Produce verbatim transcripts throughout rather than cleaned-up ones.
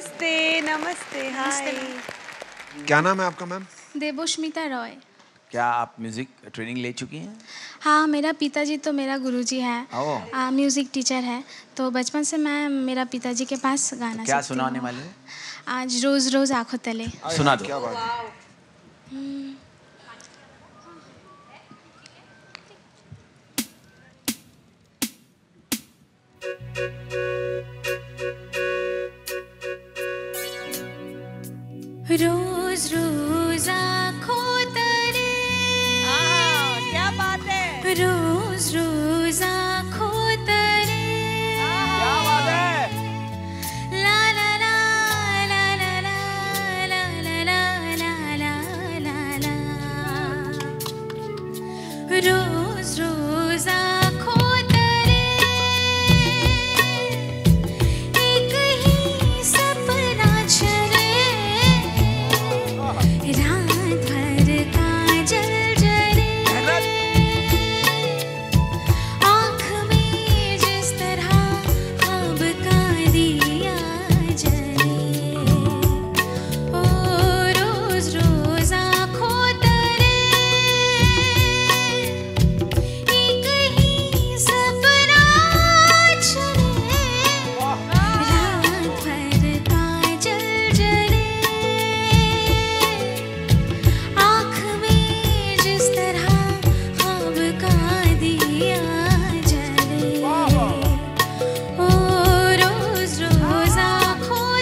नमस्ते नमस्ते हाय। क्या नाम है आपका मैम? देबोश्मिता रॉय। क्या आप म्यूजिक ट्रेनिंग ले चुकी हैं? हाँ, मेरा पिताजी तो मेरा गुरुजी है, आ, म्यूजिक टीचर है, तो बचपन से मैं मेरा पिताजी के पास गाना तो क्या सुनाने वाले हैं? आज रोज रोज आँखों तले सुना दो। क्या बात है? रोज रोज आँखों तले, क्या बात है? रोज रोज आँखों तले, क्या बात है? ला ला ला ला ला ला ला ला ला ला ला। रोज रोज आँखों तले एक ही सपना चले, रात भर काजल जले, आँख में जिस तरह ख्वाब का दिया जले। ओ रोज रोज आँखों तले एक ही सपना चले, रात भर काजल जले, आँख में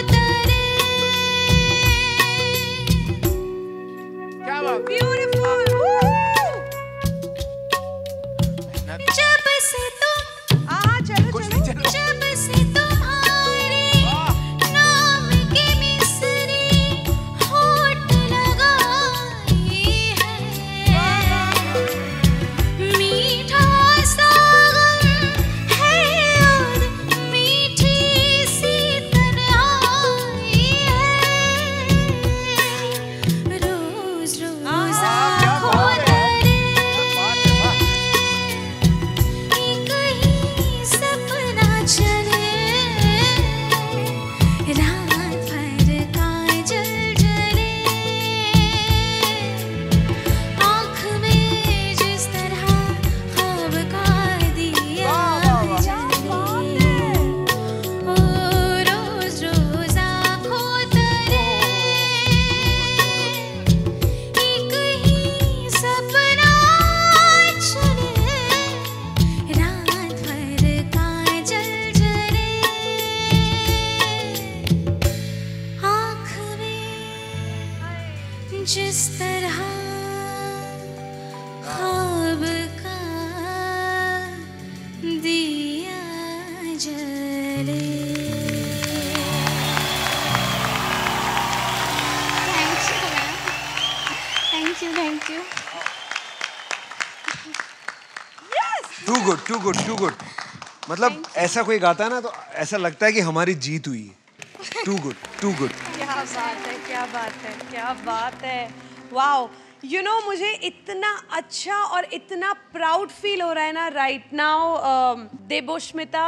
जिस तरह ख्वाब का दिया जले। ओ रोज रोज आँखों तले। क्या बात? ब्यूटीफुल। जब से तुम आ चलो कुछ नहीं चलो। जब से तुम्हारे नाम के मिसरी होठ लगाई है, मीठा सागम है और मीठी सी तन्हाई है। रोज रोज आँखों तले एक ही सपना चले, रात भर काजल जले, आँख में जिस तरह ख्वाब का दिया जले। ओ रोज रोज आँखों तले एक ही सपना चले, रात भर काजल जले, आँख में जिस तरह ख्वाब का दिया जले। Thank you ma'am, thank you thank you. Too good too good too good. मतलब ऐसा कोई गाता है ना तो ऐसा लगता है कि हमारी जीत हुई है। Too good too good. क्या बात है, क्या बात है, क्या बात है। वाओ, यू नो मुझे इतना अच्छा और इतना प्राउड फील हो रहा है ना राइट नाउ। देबोश्मिता,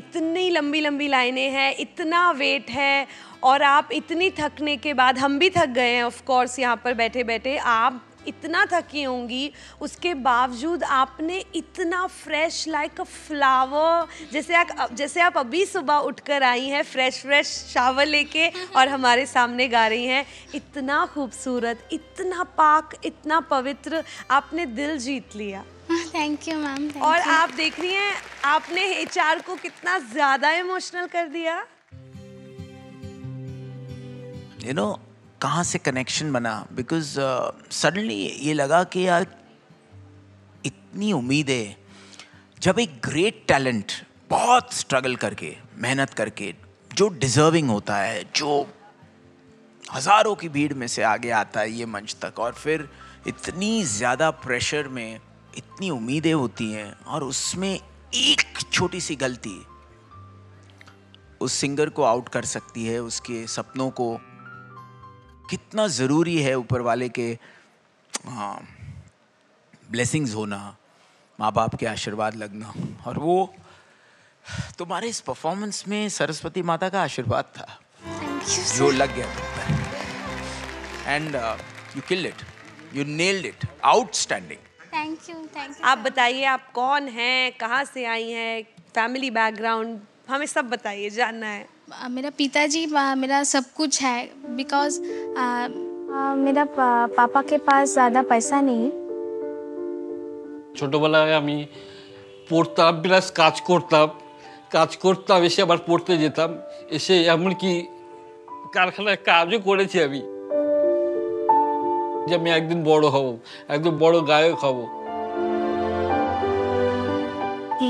इतनी लंबी लंबी लाइनें हैं, इतना वेट है, और आप इतनी थकने के बाद, हम भी थक गए हैं ऑफ कोर्स यहाँ पर बैठे बैठे, आप इतना थकी होंगी, उसके बावजूद आपने इतना फ्रेश लाइक अ फ्लावर, जैसे आप जैसे आप अभी सुबह उठकर आई हैं फ्रेश फ्रेश शावर लेके और हमारे सामने गा रही हैं। इतना खूबसूरत, इतना पाक, इतना पवित्र, आपने दिल जीत लिया। Thank you ma'am. और आप देख रही हैं आपने एच आर को कितना ज़्यादा इमोशनल कर दिया। यू नो कहाँ से कनेक्शन बना, बिकॉज सडनली ये लगा कि यार इतनी उम्मीदें, जब एक ग्रेट टैलेंट बहुत स्ट्रगल करके, मेहनत करके, जो डिज़र्विंग होता है, जो हज़ारों की भीड़ में से आगे आता है ये मंच तक, और फिर इतनी ज़्यादा प्रेशर में इतनी उम्मीदें होती हैं, और उसमें एक छोटी सी गलती उस सिंगर को आउट कर सकती है, उसके सपनों को। कितना ज़रूरी है ऊपर वाले के हाँ ब्लेसिंग्स होना, माँ बाप के आशीर्वाद लगना, और वो तुम्हारे इस परफॉर्मेंस में सरस्वती माता का आशीर्वाद था। जो लग गया था. And you killed it, you nailed it, outstanding. Thank you, thank you. आप बताइए, आप कौन हैं, कहाँ से आई हैं, फैमिली बैकग्राउंड, हमें सब बताइए, जानना है. मेरा पिताजी मेरा सब कुछ है, बिकॉज मेरा पापा के पास ज़्यादा पैसा नहीं. ছোটবেলায় আমি পড়তাম, বিরাজ কাজ করতাম, কাজ করতাম এসে আবার পড়তে যেতাম, এসে এমনকি কারখানায় কাজও করেছি আমি, যে আমি একদিন বড় হব, একদিন বড় গায়ক হব.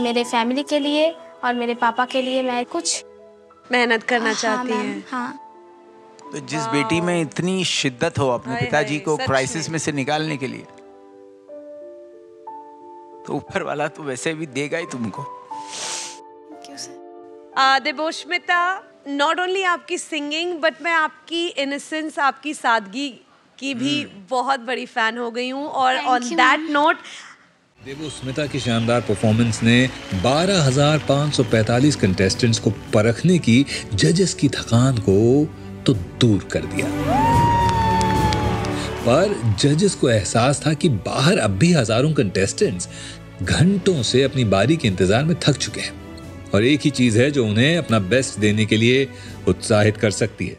मेरे फैमिली के लिए और मेरे पापा के लिए मैं कुछ मेहनत करना चाहती हूं. हाँ. तो जिस बेटी में इतनी शिद्दत हो अपने पिताजी को क्राइसिस में से निकालने के लिए, तो ऊपर वाला तो वैसे भी देगा ही तुमको. देबोश्मिता, नॉट ओनली आपकी सिंगिंग बट मैं आपकी इनोसेंस, आपकी सादगी की भी hmm. बहुत बड़ी फैन हो गई हूँ. और ऑन दैट नोट, देबोश्मिता की शानदार परफॉर्मेंस ने बारह हज़ार पाँच सौ पैंतालीस कंटेस्टेंट्स को परखने की जजेस की थकान को तो दूर कर दिया, पर जजेस को एहसास था कि बाहर अब भी हजारों कंटेस्टेंट्स घंटों से अपनी बारी के इंतजार में थक चुके हैं और एक ही चीज है जो उन्हें अपना बेस्ट देने के लिए उत्साहित कर सकती है.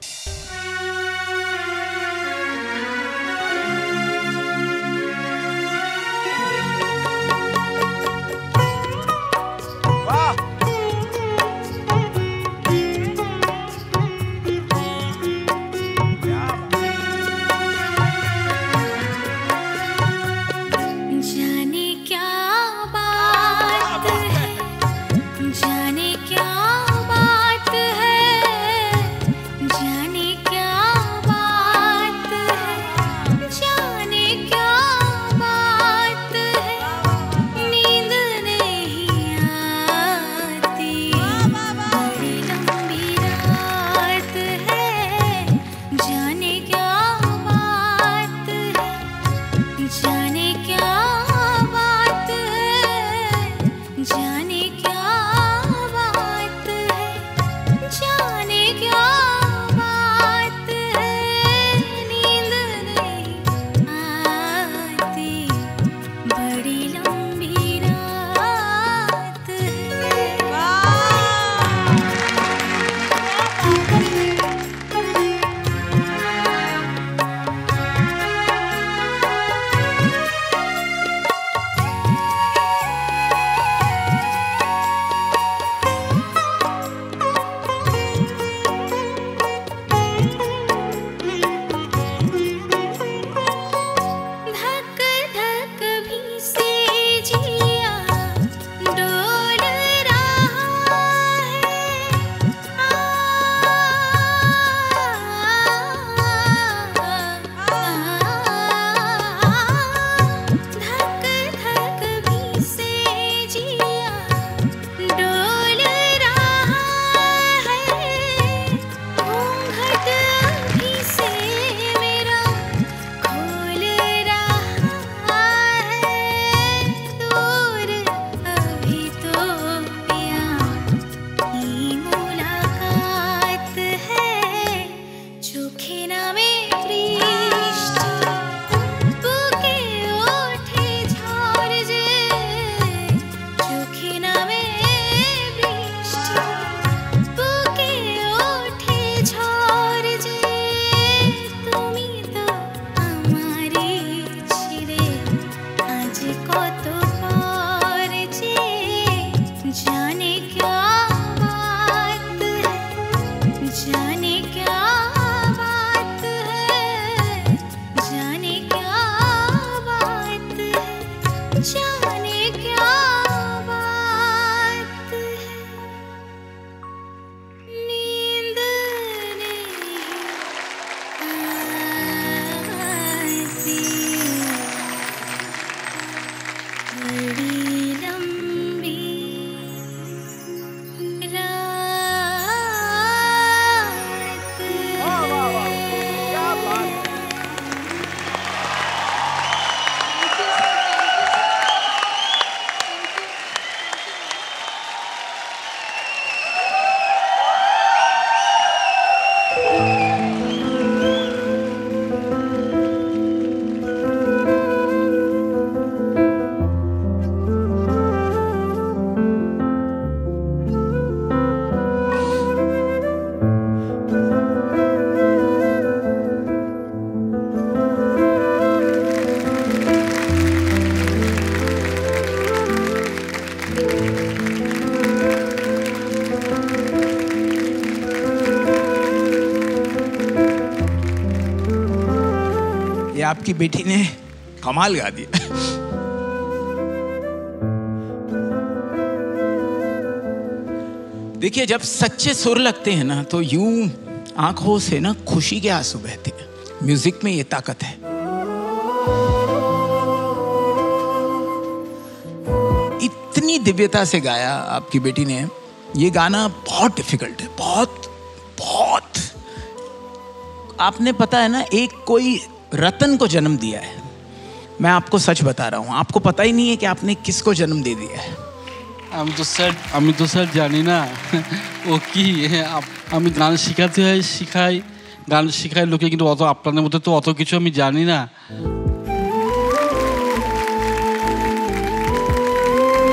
जाने क्या बात है, जाने ये आपकी बेटी ने कमाल गा दिया। देखिए, जब सच्चे सुर लगते हैं ना तो यूं आंखों से ना खुशी के आंसू बहते हैं। म्यूजिक में ये ताकत है। इतनी दिव्यता से गाया आपकी बेटी ने। ये गाना बहुत डिफिकल्ट है, बहुत बहुत। आपने पता है ना, एक कोई रतन को जन्म दिया है। मैं आपको सच बता रहा हूँ, आपको पता ही नहीं है कि आपने किसको जन्म दे दिया है। हम तो सर हम तो सर जानी ना वो की हम गान सिखाते हैं, सिखाई गान शिखाई लोके, किन्तु अत आपनादेर मध्य तो अत किछु आमि जानी ना।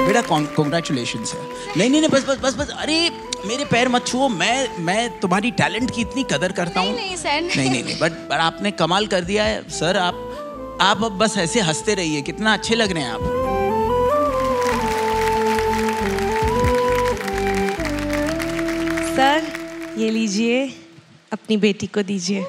बेटा कॉन्ग्रेचुलेशंस है। नहीं नहीं नहीं, बस बस बस बस अरे मेरे पैर मत छुओ। मैं मैं तुम्हारी टैलेंट की इतनी कदर करता हूँ। नहीं नहीं सर, नहीं नहीं नहीं, बट पर आपने कमाल कर दिया है सर। आप आप अब बस ऐसे हंसते रहिए, कितना अच्छे लग रहे हैं आप। सर ये लीजिए, अपनी बेटी को दीजिए।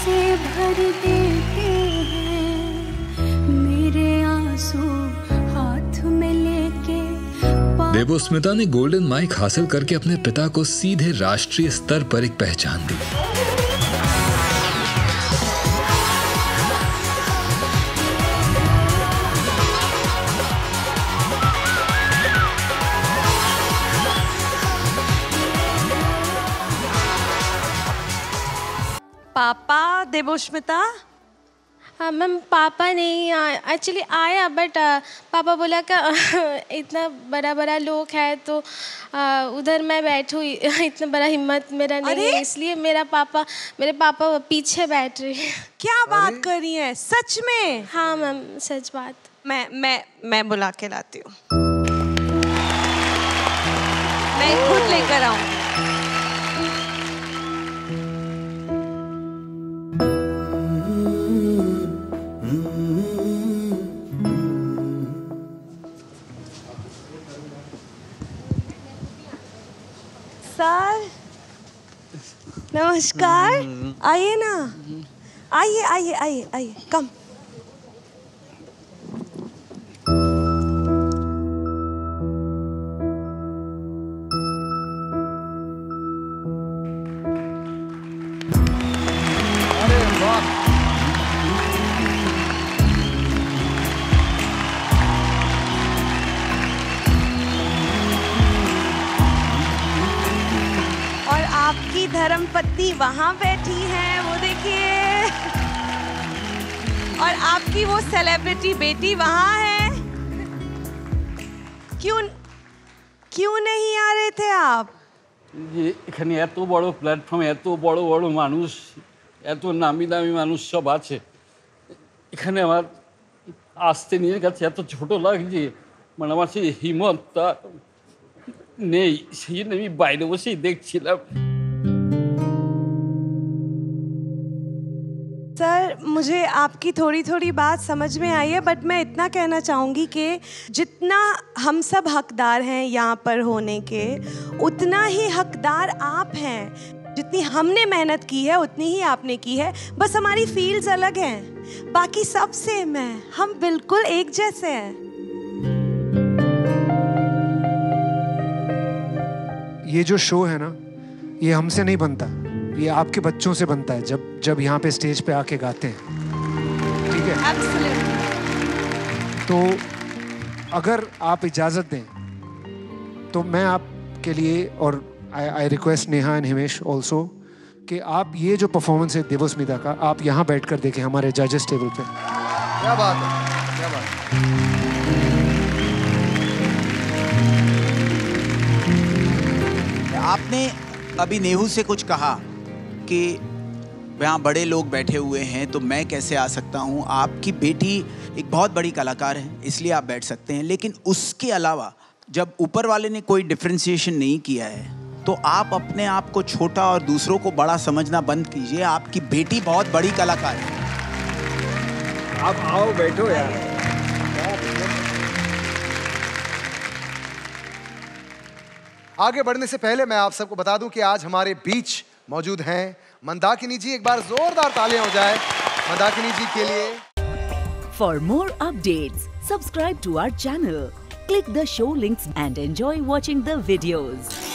से भर देते हैं मेरे आंसू हाथ में लेके। देबोस्मिता ने गोल्डन माइक हासिल करके अपने पिता को सीधे राष्ट्रीय स्तर पर एक पहचान दी। पापा देबोश्मिता? हाँ मैम, पापा नहीं एक्चुअली आया, बट पापा बोला कि इतना बड़ा बड़ा लोग है तो आ, उधर मैं बैठूँ, इतना बड़ा हिम्मत मेरा नहीं है, इसलिए मेरा पापा मेरे पापा पीछे बैठ रहे हैं। क्या बात कर रही हैं, सच में? हाँ मैम सच बात। मैं मैं मैं बुला के लाती हूँ, मैं खुद लेकर आऊँगी। सर नमस्कार, आइए ना, आइए आइए आइए आइए, कम। धर्मपत्नी वहाँ बैठी है, वो देखिए, और आपकी वो सेलिब्रिटी बेटी वहाँ है। क्यों क्यों नहीं आ रहे थे आप? ये इखने एत बड़ो प्लेटफॉर्म, एत बड़ो बड़ो मानुष, एत नामी दामी मानुष सब आछे, इखने आमार आस्ते निये काछे एत छोटो लागछे, माने आमार से हिम्मतता नेई, सेजন্য আমি বাইরে বসেই দেখছিলাম। सर मुझे आपकी थोड़ी थोड़ी बात समझ में आई है, बट मैं इतना कहना चाहूँगी कि जितना हम सब हकदार हैं यहाँ पर होने के, उतना ही हकदार आप हैं। जितनी हमने मेहनत की है उतनी ही आपने की है, बस हमारी फील्ड्स अलग हैं, बाकी सब सेम है, हम बिल्कुल एक जैसे हैं। ये जो शो है ना, ये हमसे नहीं बनता, ये आपके बच्चों से बनता है जब जब यहाँ पे स्टेज पे आके गाते हैं, ठीक है? Absolutely. तो अगर आप इजाज़त दें तो मैं आपके लिए, और I I request Neha and Himesh also कि आप ये जो परफॉर्मेंस है देबोस्मिता का, आप यहाँ बैठकर देखें हमारे जजेस टेबल पे। क्या बात है, क्या बात है। आपने अभी नेहू से कुछ कहा कि यहाँ बड़े लोग बैठे हुए हैं तो मैं कैसे आ सकता हूँ। आपकी बेटी एक बहुत बड़ी कलाकार है इसलिए आप बैठ सकते हैं, लेकिन उसके अलावा जब ऊपर वाले ने कोई डिफ्रेंशिएशन नहीं किया है तो आप अपने आप को छोटा और दूसरों को बड़ा समझना बंद कीजिए। आपकी बेटी बहुत बड़ी कलाकार है। आप आओ बैठो यार। आगे बढ़ने से पहले मैं आप सबको बता दूं कि आज हमारे बीच मौजूद हैं मंदाकिनी जी। एक बार जोरदार तालियां हो जाए मंदाकिनी जी के लिए। For more updates subscribe to our channel, click the show links and enjoy watching the videos.